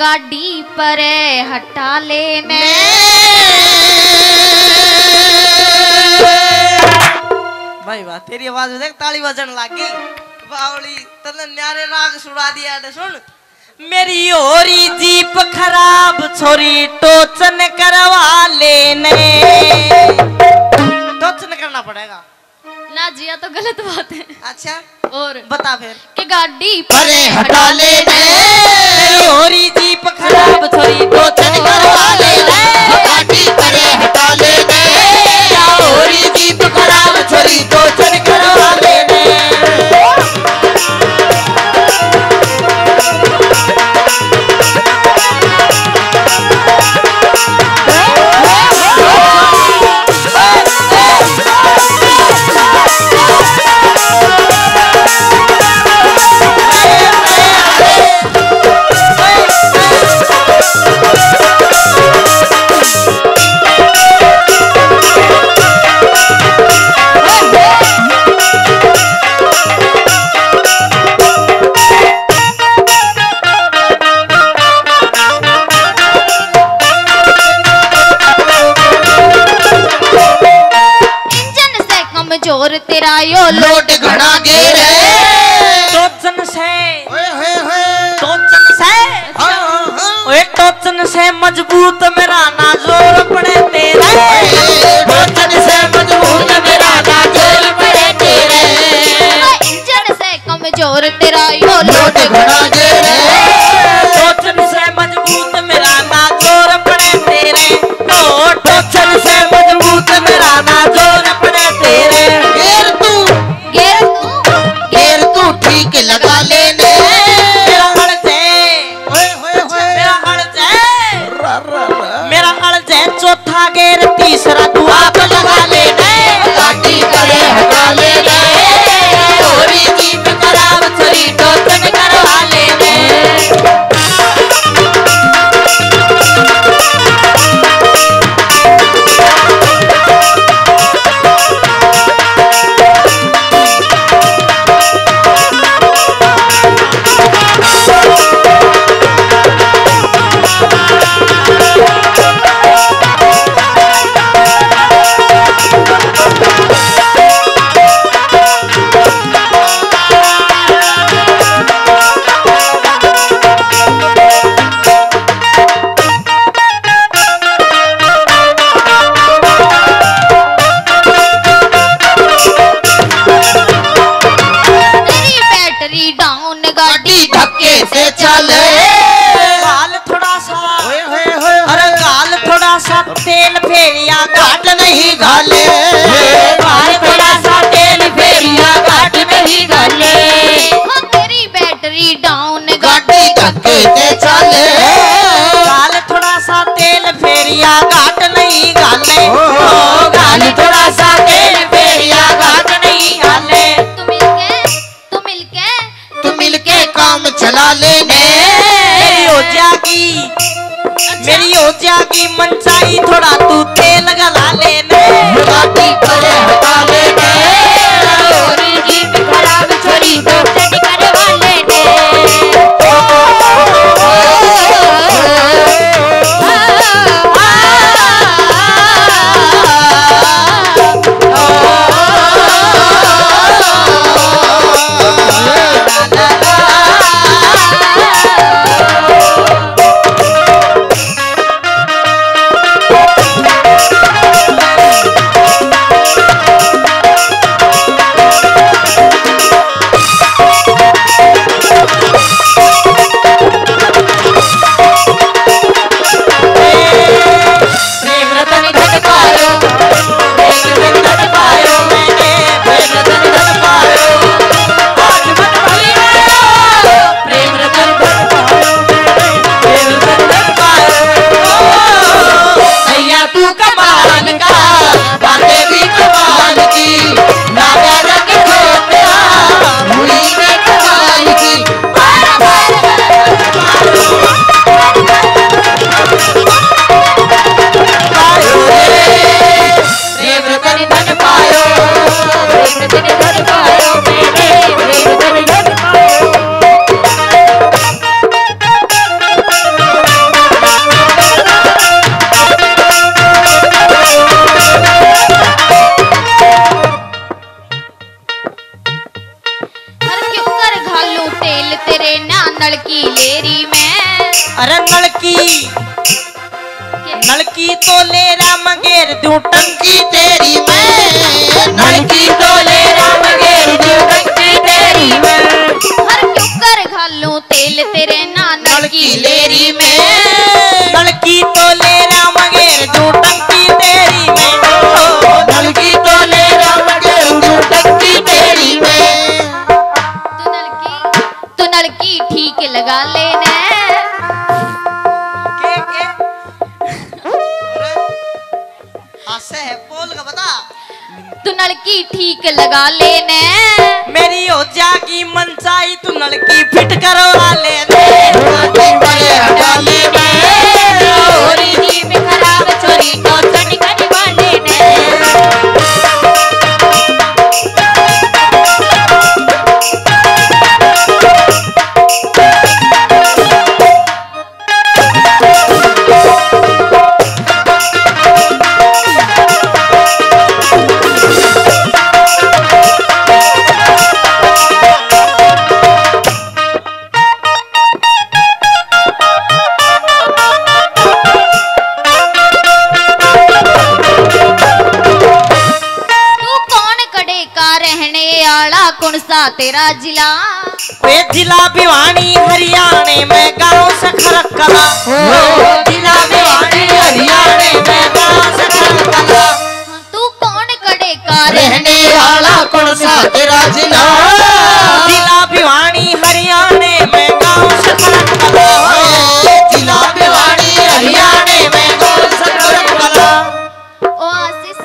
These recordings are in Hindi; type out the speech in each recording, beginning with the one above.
गाड़ी परे हटा लेने भाई वाह तेरी आवाज में देख ताली बजन लागी बावली तने न्यारे राग सुना दिया ने सुन मेरी होरी जीप खराब छोरी टोचन करवा लेने टोचन करना पड़ेगा ना जिया तो गलत बात है। अच्छा और बता फिर कि गाड़ी परे हटा लेने मेरी होरी जीप खराब छोरी टोचन करवा लेने गाड़ी परे हटा लेने होरी जीप खराब छोरी टोचन करवा लेने यो लोट घड़ा गेर है टोचन से टोचन से ओए टोचन से मजबूत मेरा ना जोर पड़े तेरा टोचन से मजबूत मेरा ना जोर पड़े तेरा इंजन से कमजोर तेरा यो लोट घड़ा गेर है टोचन से मजबूत मेरा ना जोर पड़े तेरे तो टोचन से मजबूत मेरा ना जोर पड़े तेरे लगा लेने मेरा हड़ज है मेरा हड़ज है मेरा हड़ज है चौथा गेर तीसरा तू आप लगा लेने गाड़ी करे हटा लेने होरी जीप खराब छोरी टोचन करवा लेने अरे नलकी तो ले राम गेर दूं टंकी तेरी मैं, नलकी तो ले राम गेर दूं टंकी तेरी मैं, हर कुकर घालूं तेल तेरे ना नलकी लेरी मैं, नलकी तो ले राम गेर दूं टंकी तेरी मैं, नलकी तो ले राम गेर दूं टंकी तेरी मैं। तू नलकी ठीक लगा लेने है, बोल का बता। तू नलकी ठीक लगा लेने मेरी हो जागी मनचाही, तू नलकी फिट करवा लेने, नलकी वाले हटा लेने, छोरी जी में खराब छोरी तो चढ़ी करवा लेने। तेरा जिला वे जिला भिवानी हरियाणे में गाँव सखर कला, जिला भिवानी हरियाणे में गाँव सखर कला। तू कौन कड़े का रहने वाला, कौन सा तेरा जिला, जिला भिवानी हरियाणे में गाँव सखर कला, जिला भिवानी हरियाणे में गाँव सखर कला। ओ आशीष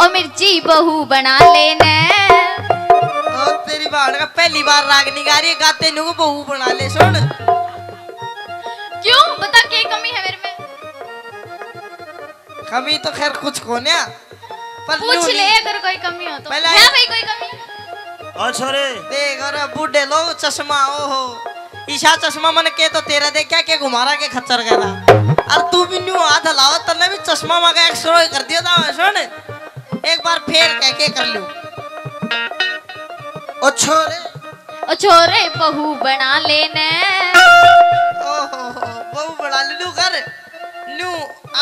ओ मिर्ची बहू बना लेने, पहली बार रागनी गा रही है, गाते नुगो बहू बना ले। सुन क्यों, बता क्या कमी है मेरे में? कमी तो खैर कुछ कोन्या, पर पूछ ले अगर कोई कमी हो तो। है भाई कोई कमी? और सॉरी देख, और बूढ़े लोग चश्मा, ओहो ईशा चश्मा मन के तो तेरा दे क्या के घुमारा के खच्चर करा, और तू भी न्यू हाथ हलावा तने भी चश्मा मांगा एक सो कर दिया था। सुन एक बार फिर कह के कर लूं, ओ छोरे बहू बना लेने, ओहो बहू बना ले लू कर लू,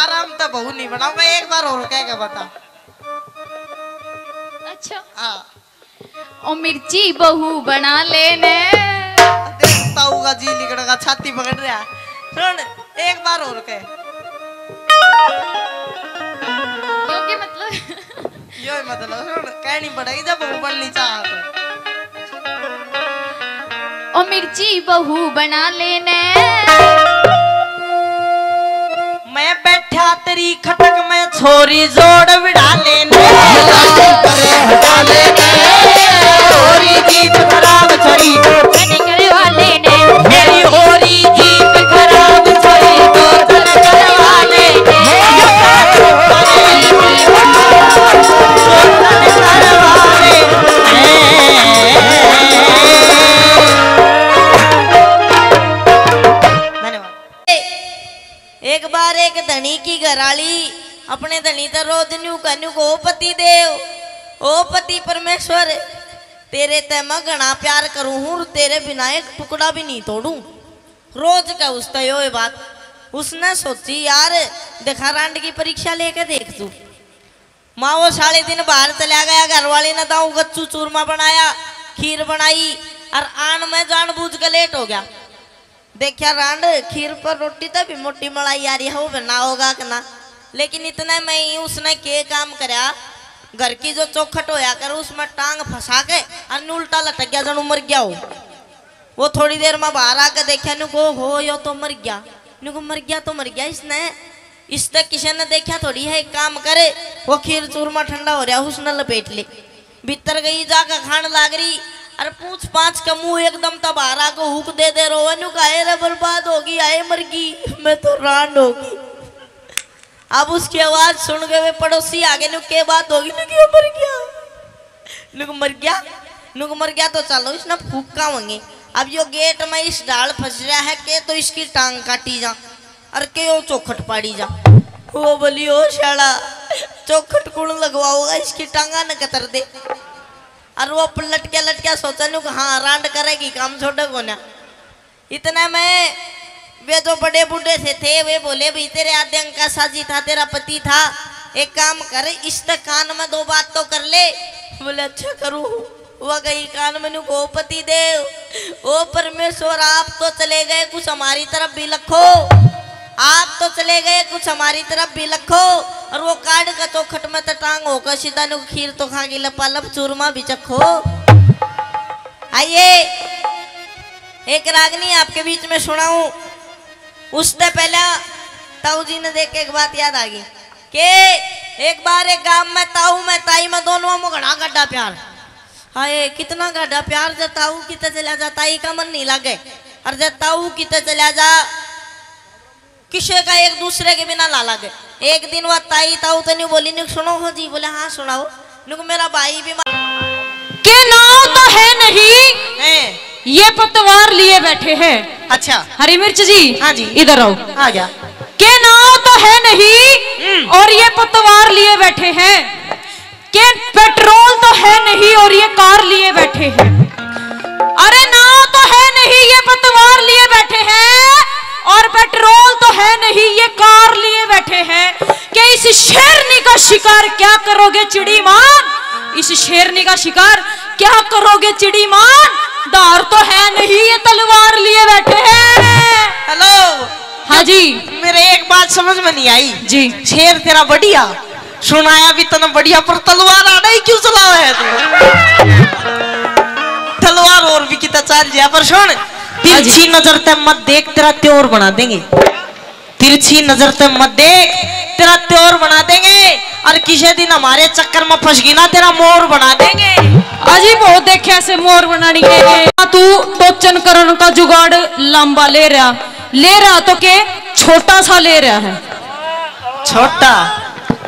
आराम तो बहू नहीं बनाऊंगा, एक बार और कह के बता। अच्छा हाँ, ओ मिर्ची बहू बना लेने, देखता होगा जी निकलेगा, छाती पकड़ रहा। सुन एक बार और कह, क्योंकि मतलब यो मतलब सुन कहनी पड़ेगी जब बहू बननी चाह तो। ओ मिर्ची बहू बना लेने, मैं बैठा तेरी खटक में छोरी जोड़ बिड़ा लेने, हटा लेने, छोरी जीत खराब छोरी तो करवा लेने, मेरी होरी जीत खराब छोरी तो करवा लेने। एक बार एक धनी की घराली अपने धनी तो रोज न्यू कहू को पति देव, ओ पति परमेश्वर तेरे ते मैं घना प्यार करूँ हूँ, तेरे बिना एक टुकड़ा भी नहीं तोड़ूं, रोज का उसका यो बात। उसने सोची यार देखा रांड की परीक्षा लेके देख तू माँ। वो सारे दिन बाहर चला गया, घर वाले ने दाऊ गच्चू चूरमा बनाया, खीर बनाई, और आन में जानबूझ के लेट हो गया। देखा रांड खीर पर रोटी तो भी मोटी मलाई आ रही है, वो बना होगा कि ना, लेकिन इतने में ही उसने के काम करा, घर की जो चौखट होया कर उसमें टांग फंसा के अन्न उल्टा लटक गया, जन मर गया हो। वो थोड़ी देर में बाहर आकर देखा नुको हो यो तो मर गया, नुको मर गया इसने। इस तक किसी ने देखा थोड़ी है, काम करे वो खीर चूरमा ठंडा हो रहा, उसने लपेट ले भीतर गई, जाकर खान लाग रही, अरे पूछ पाँच का मुँह एकदम तबारा को हुक दे रोवन का बर्बाद होगी, आए मरगी मैं तो रांड होगी। अब उसकी आवाज सुन गए पड़ोसी आगे, नुक के बात होगी, नुक मर गया तो चलो इसने फूका होंगे। अब यो गेट में इस डाल फंस रहा है के तो इसकी टांग काटी जा, अरे के यो चौखट पाड़ी जा। वो बोली ओ शाला चौखट कौन लगवाओगा, इसकी टांगा न कतर दे। और वो लटक्या सोचा लू हाँ रांड करेगी, काम छोड़े को ना। इतना में वे जो बड़े बूढ़े से थे वे बोले भाई तेरे आधे अंक का साझी था, तेरा पति था, एक काम कर इस कान में दो बात तो कर ले। बोले अच्छा करूँ। वह गई कान में नुको पति देव ओ परमेश्वर आप तो चले गए कुछ हमारी तरफ भी लखो, आप तो चले गए कुछ हमारी तरफ भी लखो। और वो कार्ड का चौखट में टांग होकर सीधा नु खीर तो खागी लपालप चूरमा भी चखो। आइए एक रागनी आपके बीच में सुनाऊं। उसने पहला ताऊ जी ने देख एक बात याद आ गई कि एक बार एक गांव में ताऊ में ताई में दोनों में घड़ा गड्ढा प्यार। हाय कितना गड्ढा प्यार। जब ताऊ की तो चला जा ताई का मन नहीं लगे, और जब ताऊ की तो चला जा किसी का एक दूसरे के बिना ला लगे। एक दिन वह ताई ताऊ तो नहीं बोली नुक सुनो हो जी। बोले हाँ सुनाओ। नुक मेरा भाई भी के नाव तो है नहीं है। ये पतवार लिए बैठे हैं। अच्छा हरी मिर्च जी। हाँ जी इधर आओ। आ गया। के नाव तो है नहीं और ये पतवार लिए बैठे हैं, के पेट्रोल तो है नहीं और ये कार लिए बैठे हैं। अरे नाव तो है नहीं ये पतवार लिए बैठे हैं, और पेट्रोल तो है नहीं ये कार लिए बैठे हैं। कि इस शेरनी का शिकार क्या करोगे चिड़ी मान, इस शेरनी का शिकार क्या करोगे चिड़ी मान, दार तो है नहीं ये तलवार लिए बैठे हैं। हेलो हाँ जी मेरे एक बात समझ में नहीं आई जी। शेर तेरा बढ़िया सुनाया भी तना बढ़िया, पर तलवार आना ही क्यों चलाओ है तू? तलवार और भी कितना चल जाए पर सुन तिरछी नजर ते मत देख तेरा त्योर बना देंगे। तिरछी नजर ते मत देख तेरा त्योर बना देंगे, और किसी दिन हमारे चक्कर में फंस गई ना तेरा मोर बना देंगे। अजी बहुत देखे ऐसे मोर बनाने के। तू टोचन करन का जुगाड़ लंबा ले रहा तो के छोटा सा ले रहा है। छोटा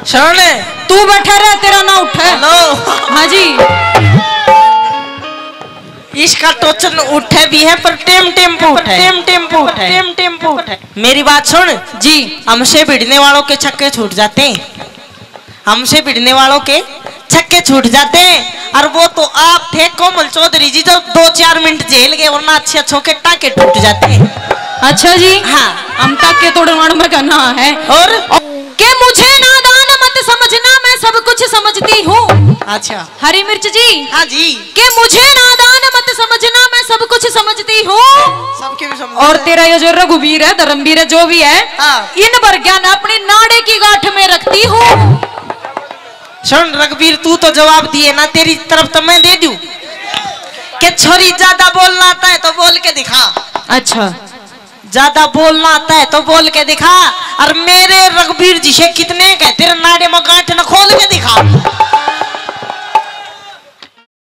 शरण तू बैठा रहा तेरा ना उठे। हाँ जी इसका टोचन उठे भी है पर टेम टेम पे उठे। मेरी बात सुन जी, हमसे भिड़ने वालों के छक्के छूट जाते हैं, हमसे भिड़ने वालों के छक्के छूट जाते हैं। और वो तो आप थे कोमल चौधरी जी जो 2-4 मिनट जेल गए, वरना अच्छे अच्छों के टाके टूट जाते हैं। अच्छा जी हाँ हम टाके तोड़वाण में करना है। और के मुझे नादान मत समझना मैं सब कुछ समझती हूँ। अच्छा हरी मिर्च जी। हाँ जी के मुझे नादान मत समझना मैं सब कुछ समझती हूँ। और तेरा ये जो रघुवीर है धर्मवीर है जो भी है इन पर ज्ञान अपनी नाड़े की गांठ में रखती हूँ। सुन रघुवीर तू तो जवाब दिए ना, तेरी तरफ तो मैं दे दूं के छोरी ज्यादा बोलना आता है तो बोल के दिखा। अच्छा ज्यादा बोलना आता है तो बोल के दिखा। और मेरे रघुवीर जी से कितने कहते नाड़े में गांठ न